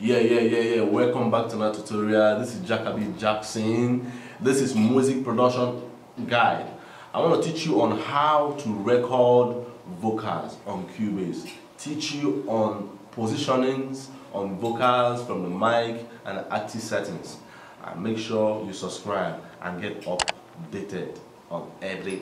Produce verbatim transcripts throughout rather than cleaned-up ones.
Yeah, yeah, yeah, yeah. Welcome back to another tutorial. This is Jakabit Jackson. This is Music Production Guide. I want to teach you on how to record vocals on Cubase. Teach you on positionings, on vocals from the mic and artist settings. And make sure you subscribe and get updated on every.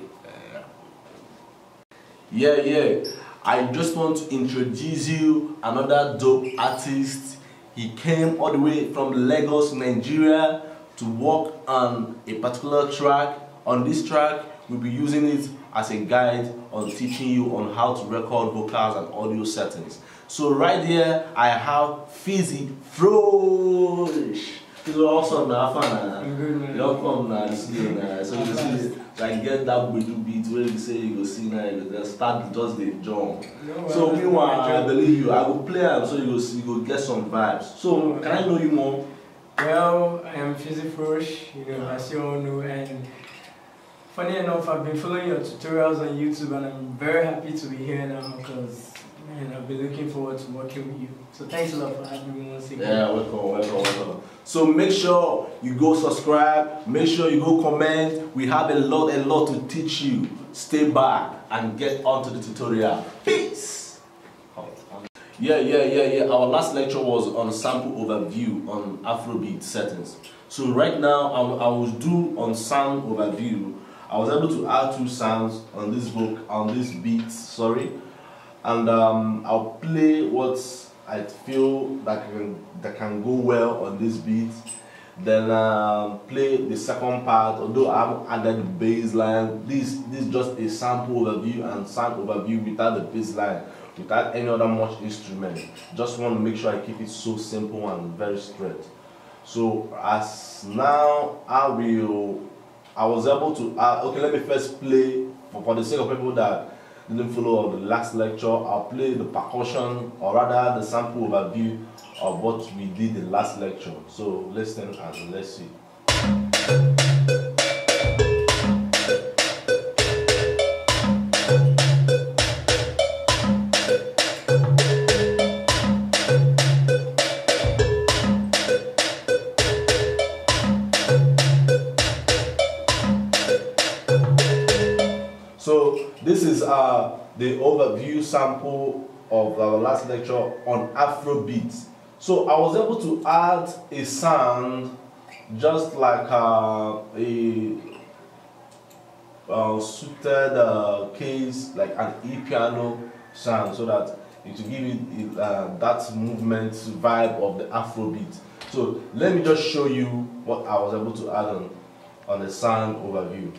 Yeah, yeah. I just want to introduce you another dope artist. He came all the way from Lagos, Nigeria to work on a particular track. On this track, we'll be using it as a guide on teaching you on how to record vocals and audio settings. So right here, I have Fizzy Frosh. It's awesome now, fun. Y'all come now, you see now. So you see, like get that widow beat where you say you go see now, you go start just the jump. So meanwhile, I believe you. I will play so you go see, you go get some vibes. So can I know you more? Well, I am Fizzy Frosh, you know, as you all know, and funny enough, I've been following your tutorials on YouTube, and I'm very happy to be here now because. And I've been looking forward to working with you. So thanks a lot for having me once again. Yeah, welcome, welcome, welcome. So make sure you go subscribe, make sure you go comment. We have a lot, a lot to teach you. Stay back and get on to the tutorial. Peace! Yeah, yeah, yeah, yeah. Our last lecture was on sample overview on Afrobeat settings. So right now, I, I will do on sound overview. I was able to add two sounds on this book, on this beat, sorry. And um, I'll play what I feel that can, that can go well on this beat. Then uh, play the second part, although I've added the bass line. This, this is just a sample overview and sound overview without the bass line, without any other much instrument. Just want to make sure I keep it so simple and very straight. So as now I will, I was able to, uh, okay, let me first play, for, for the sake of people that didn't follow the last lecture, I'll play the percussion or rather the sample overview of what we did in the last lecture. So listen and let's see. This is uh, the overview sample of our last lecture on Afrobeat. So I was able to add a sound just like uh, a uh, suited uh, case, like an e-piano sound, so that it will give you uh, that movement vibe of the Afrobeat. So let me just show you what I was able to add on, on the sound overview.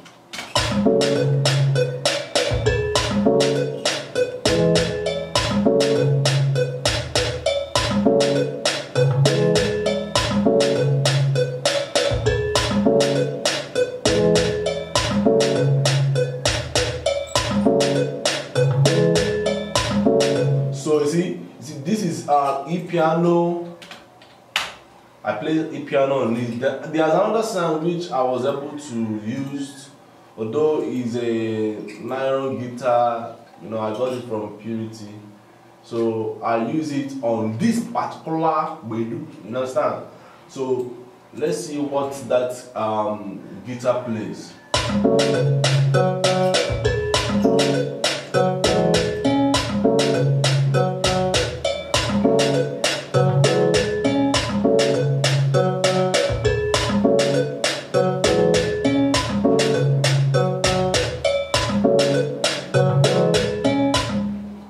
So you see, see this is uh, e-piano. I played e-piano on this. There's another sound which I was able to use, although it's a nylon guitar, you know, I got it from Purity. So I use it on this particular bedu, you understand? So let's see what that um, guitar plays.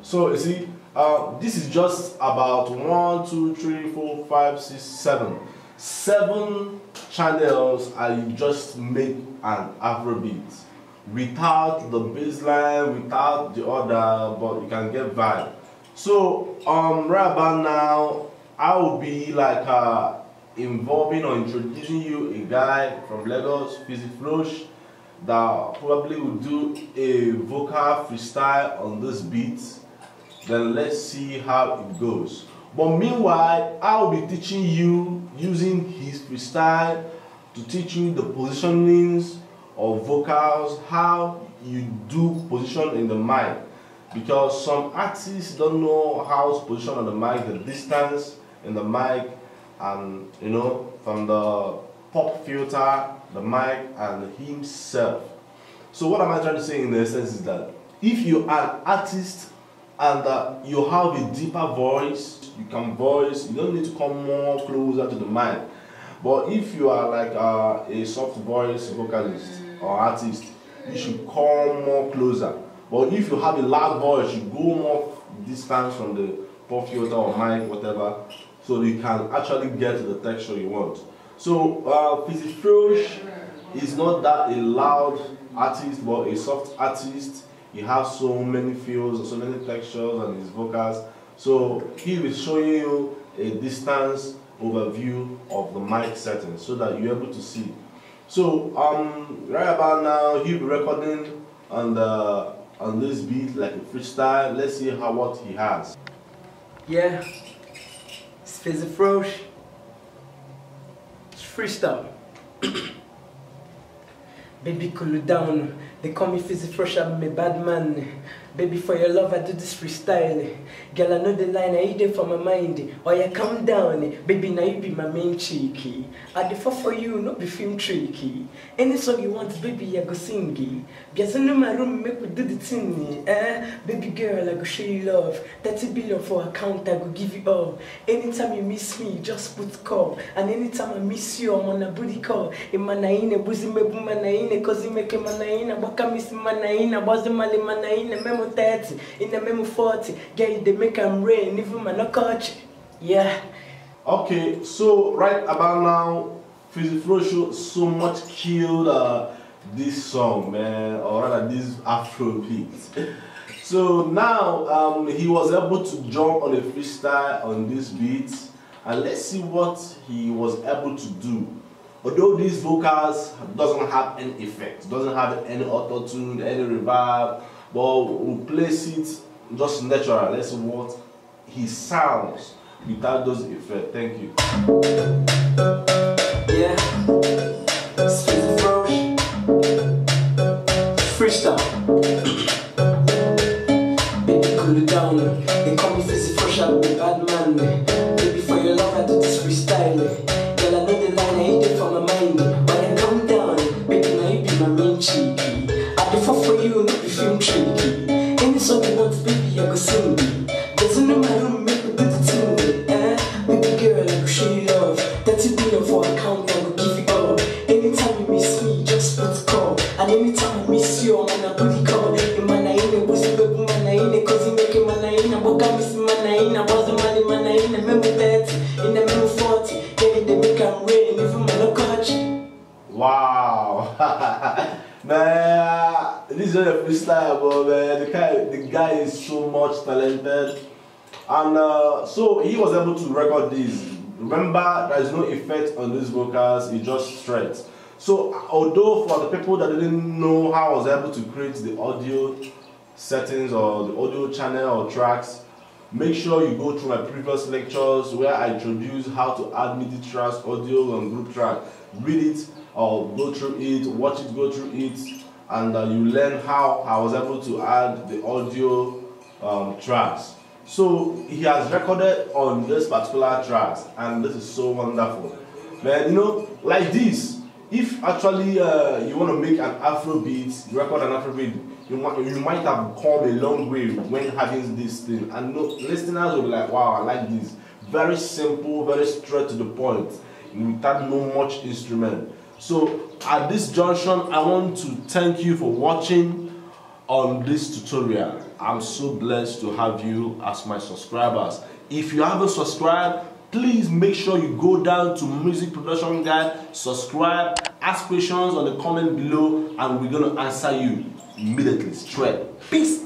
So you see, uh, this is just about one, two, three, four, five, six, seven. Seven channels I just make an Afrobeat without the bass line, without the other, but you can get vibe. So um, right about now, I will be like uh, involving or introducing you a guy from Lagos, Fizzy Frosh, that probably will do a vocal freestyle on this beat. Then let's see how it goes. But meanwhile, I'll be teaching you using his freestyle to teach you the positionings of vocals, how you do position in the mic. Because some artists don't know how to position on the mic, the distance, in the mic, and you know, from the pop filter, the mic, and himself. So what am I trying to say in the essence is that if you are an artist and uh, you have a deeper voice, you can voice, you don't need to come more closer to the mic. But if you are like uh, a soft voice vocalist or artist, you should come more closer. But if you have a loud voice, you go more distance from the pop filter or mic, whatever, so you can actually get the texture you want. So uh, Fizzy Frosh is not that a loud artist, but a soft artist. He has so many feels, so many textures and his vocals. So he will show you a distance overview of the mic setting so that you're able to see. So um, right about now, he'll be recording on the on this beat like a freestyle. Let's see how what he has. Yeah, it's Fizzy Frosh. It's freestyle. Baby, cool down. They call me Fizzy Frosh, I'm a bad man. Baby, for your love, I do this freestyle. Girl, I know the line, I eat it for my mind. Oh yeah, calm down. Baby, now you be my main cheeky. I defer for you, not be film tricky. Any song you want, baby, I go sing it. Because in my room, make we do the thing. Eh? Baby girl, I go show you love. thirty billion for account, I go give you all. Anytime you miss me, just put call. And anytime I miss you, I'm on a booty call. In my naine, boozy, me boom, my naine, cause you make a manaine, waka miss manaine, was the mali manaine, memo thirty, in the memo forty. Girl, they make them rain, even my coach. Yeah. Okay, so right about now, Fizzy Frosh so much killed uh, this song, man, or rather this Afrobeat. So now um, he was able to jump on a freestyle on this beat, and let's see what he was able to do. Although these vocals doesn't have any effect, doesn't have any auto-tune, any reverb, but we'll place it just natural. Let's see what he sounds without those effects. Thank you. Yeah. It's Fizzy Frosh. Freestyle. Baby, cool it down. They call me Fizzy Frosh, I'm a bad man. Baby, for your love, I do this freestyle. Girl, I know the line, I hate it for my mind. When I come down, baby, now you be my main cheeky. I do fall for you, not be film tricky. Any song you want, baby, I go sing it. There's no my room. Wow, man, this is not a freestyle, but man, the guy, the guy is so much talented, and uh, so he was able to record this. Remember, there is no effect on these vocals; it's just straight. So, although for the people that didn't know how I was able to create the audio settings or the audio channel or tracks, make sure you go through my previous lectures where I introduce how to add MIDI tracks, audio, and group track. Read it or go through it, watch it, go through it, and uh, you learn how I was able to add the audio um, tracks. So he has recorded on this particular track, and this is so wonderful. Man, you know, like this, if actually uh, you want to make an Afrobeat, you record an Afrobeat, You might, you might have come a long way when having this thing, and no, listeners will be like, wow, I like this. Very simple, very straight to the point, without no much instrument. So at this junction, I want to thank you for watching on this tutorial. I'm so blessed to have you as my subscribers. If you haven't subscribed, please make sure you go down to Music Production Guide, subscribe, ask questions on the comment below, and we're gonna answer you immediately, straight. Peace.